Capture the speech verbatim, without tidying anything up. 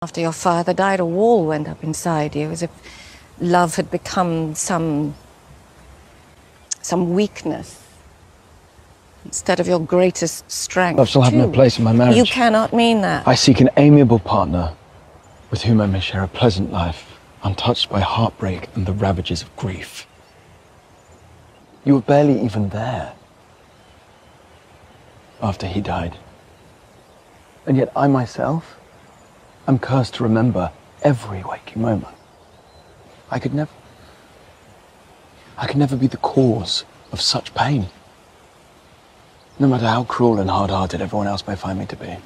After your father died, a wall went up inside you, as if love had become some, some weakness instead of your greatest strength. Love shall have no place in my marriage. You cannot mean that. I seek an amiable partner with whom I may share a pleasant life, untouched by heartbreak and the ravages of grief. You were barely even there after he died. And yet I myself, I'm cursed to remember every waking moment. I could never... I could never be the cause of such pain, no matter how cruel and hard-hearted everyone else may find me to be.